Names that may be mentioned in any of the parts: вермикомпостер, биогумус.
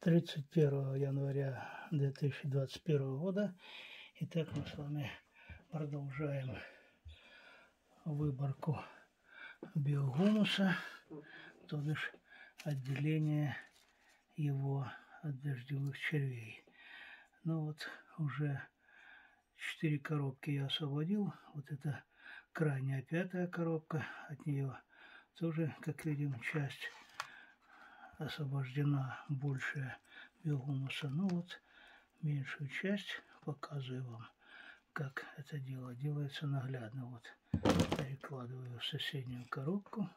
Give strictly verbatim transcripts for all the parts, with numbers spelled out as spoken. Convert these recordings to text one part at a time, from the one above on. тридцать первого января две тысячи двадцать первого года. Итак, мы с вами продолжаем выборку биогумуса, то бишь отделение его от дождевых червей. Ну вот, уже четыре коробки я освободил. Вот это крайняя пятая коробка, от нее тоже, как видим, часть освобождена, большая биогумуса. Ну вот, меньшую часть показываю вам, как это дело делается наглядно. Вот, перекладываю в соседнюю коробку.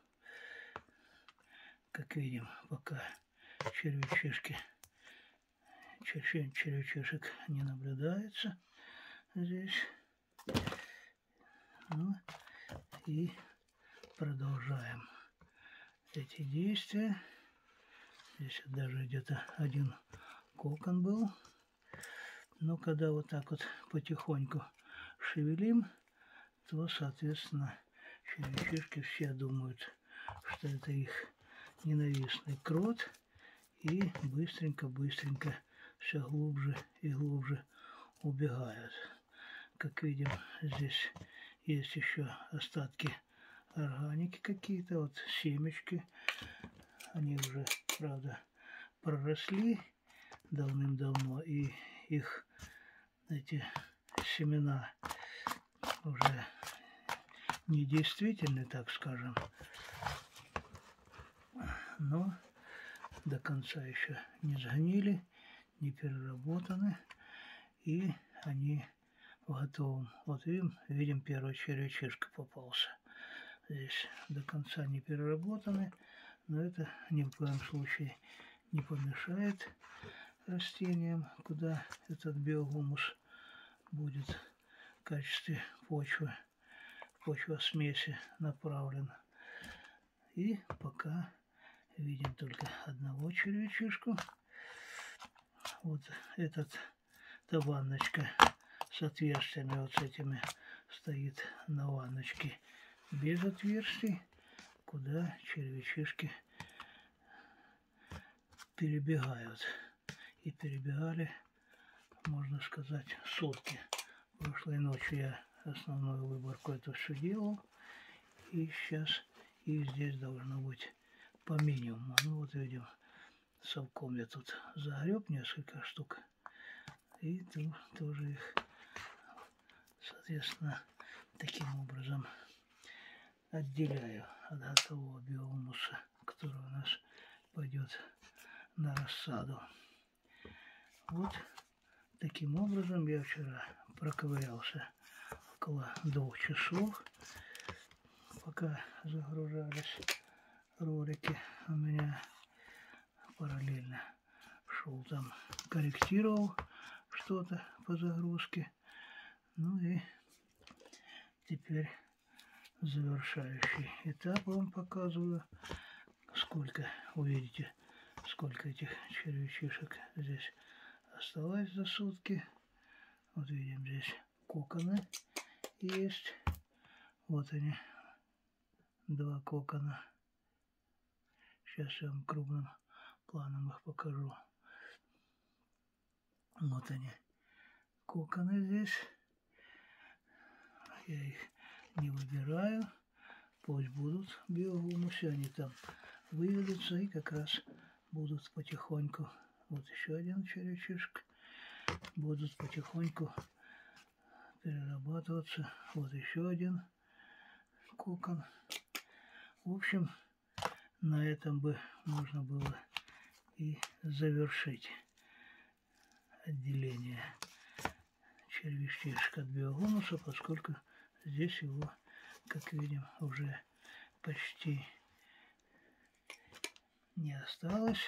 Как видим, пока червячишки, червячишек не наблюдается здесь. Ну, и продолжаем эти действия. Здесь даже где-то один кокон был. Но когда вот так вот потихоньку шевелим, то, соответственно, червячишки все думают, что это их ненавистный крот. И быстренько-быстренько все глубже и глубже убегают. Как видим, здесь есть еще остатки органики какие-то, вот семечки. Они уже, правда, проросли давным-давно, и их, эти семена уже недействительны, так скажем. Но до конца еще не сгнили, не переработаны, и они в готовом. Вот видим, видим, первая червячишка попался. Здесь до конца не переработаны, но это ни в коем случае не помешает растениям, куда этот биогумус будет в качестве почвы, почвосмеси направлен. И пока видим только одного червячишку. Вот этот, эта ванночка с отверстиями, вот с этими, стоит на ванночке без отверстий, куда червячишки перебегают. И перебегали, можно сказать, сутки. Прошлой ночью я основную выборку это все делал. И сейчас и здесь должно быть по минимуму. Ну вот видим, совком я тут загреб несколько штук. И тут тоже их, соответственно, таким образом отделяю от готового биогумуса, который у нас пойдет на рассаду. Вот таким образом я вчера проковырялся около двух часов, пока загружались ролики. У меня параллельно шел там, корректировал что-то по загрузке. Ну и теперь завершающий этап вам показываю. Сколько, увидите, сколько этих червячишек здесь осталось за сутки. Вот видим, здесь коконы есть. Вот они, два кокона. Сейчас я вам крупным планом их покажу. Вот они, коконы здесь. Я их не выбираю, пусть будут биогумусы, они там выведутся и как раз будут потихоньку, вот еще один червячишек, будут потихоньку перерабатываться, вот еще один кокон. В общем, на этом бы можно было и завершить отделение червячишек от биогумуса, поскольку здесь его, как видим, уже почти не осталось,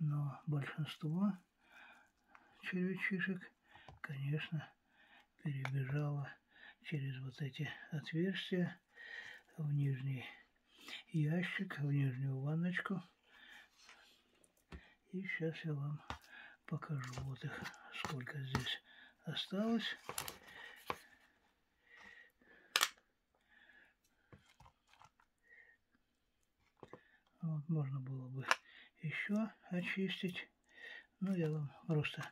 но большинство червячишек, конечно, перебежало через вот эти отверстия в нижний ящик, в нижнюю ванночку. И сейчас я вам покажу, вот их сколько здесь осталось. Вот, можно было бы еще очистить, Ну, я вам просто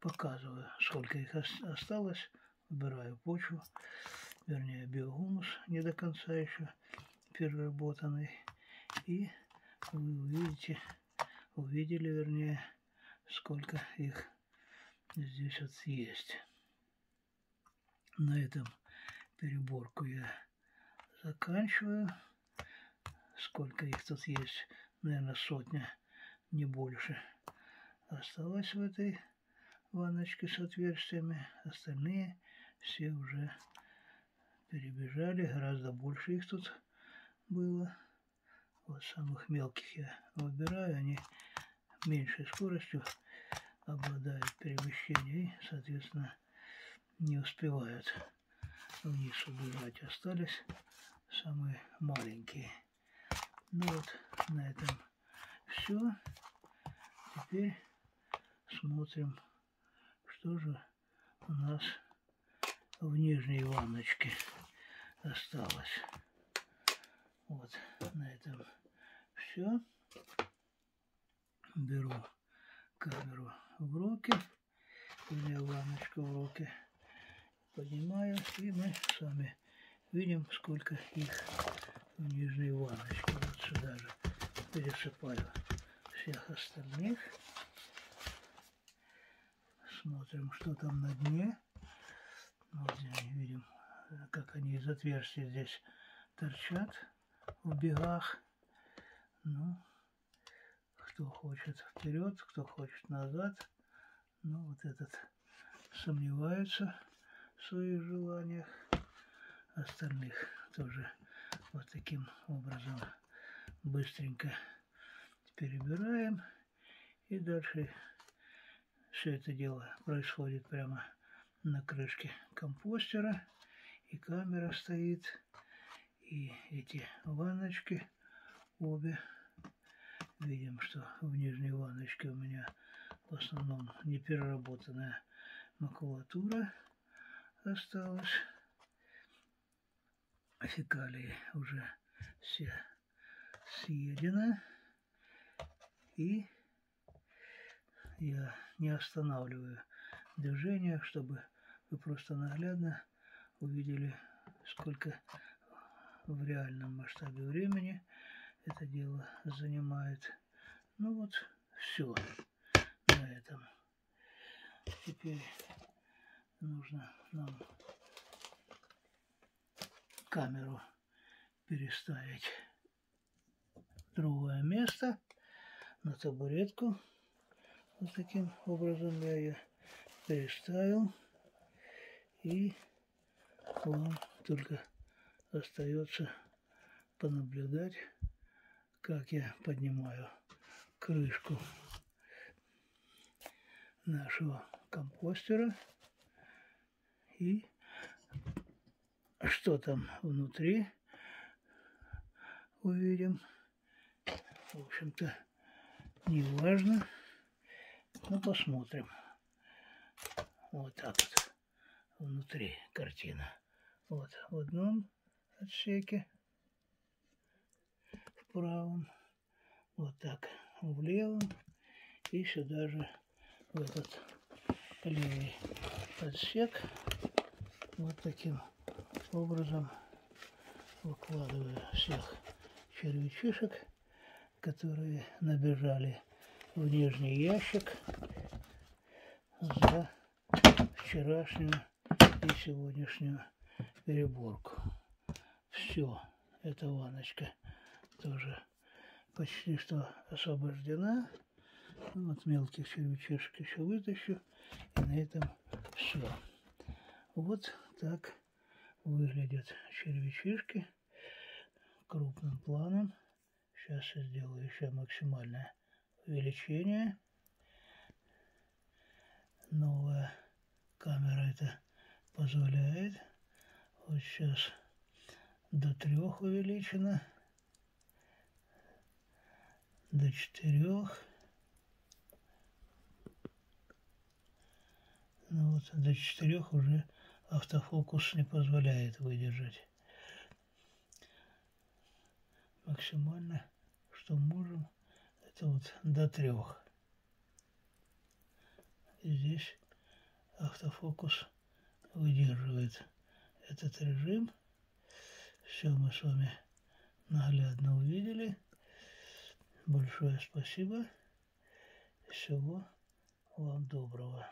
показываю, сколько их осталось. Убираю почву, вернее биогумус не до конца еще переработанный. И вы увидите, увидели, вернее, сколько их здесь вот есть. На этом переборку я заканчиваю. Сколько их тут есть, наверное, сотня, не больше. Осталось в этой ванночке с отверстиями. Остальные все уже перебежали. Гораздо больше их тут было. Вот самых мелких я выбираю. Они меньшей скоростью обладают перемещением и, соответственно, не успевают вниз убежать. Остались самые маленькие. Ну вот, на этом все. Теперь смотрим, что же у нас в нижней ванночке осталось. Вот, на этом все. Беру камеру в руки, у меня ванночка в руки, поднимаю, и мы с вами видим, сколько их в нижней ванночке. Вот сюда же пересыпаю всех остальных. Смотрим, что там на дне. Вот здесь видим, как они из отверстий здесь торчат в бегах. Ну, кто хочет вперед, кто хочет назад. Ну, вот этот сомневается в своих желаниях. Остальных тоже вот таким образом быстренько перебираем. И дальше все это дело происходит прямо на крышке компостера. И камера стоит, и эти ванночки обе. Видим, что в нижней ванночке у меня в основном непереработанная макулатура осталась. Фекалии уже все съедены. И я не останавливаю движение, чтобы вы просто наглядно увидели, сколько в реальном масштабе времени это дело занимает. Ну вот, все на этом. Теперь нужно нам камеру переставить в другое место, на табуретку. Вот таким образом я ее переставил, и вам только остается понаблюдать, как я поднимаю крышку нашего компостера и что там внутри увидим. В общем-то, не важно. Ну, посмотрим. Вот так вот внутри картина. Вот в одном отсеке, в правом, вот так в левом, и сюда же в этот левый отсек. Вот таким образом выкладываю всех червячишек, которые набежали в нижний ящик за вчерашнюю и сегодняшнюю переборку. Все, эта ванночка тоже почти что освобождена. Вот мелких червячишек еще вытащу. И на этом все. Вот так выглядят червячишки крупным планом. Сейчас я сделаю еще максимальное увеличение. Новая камера это позволяет. Вот сейчас до трех увеличено, до четырех. Ну вот до четырех уже автофокус не позволяет выдержать. Максимально, что можем, вот до трех. здесь автофокус выдерживает этот режим. Все мы с вами наглядно увидели. Большое спасибо. Всего вам доброго.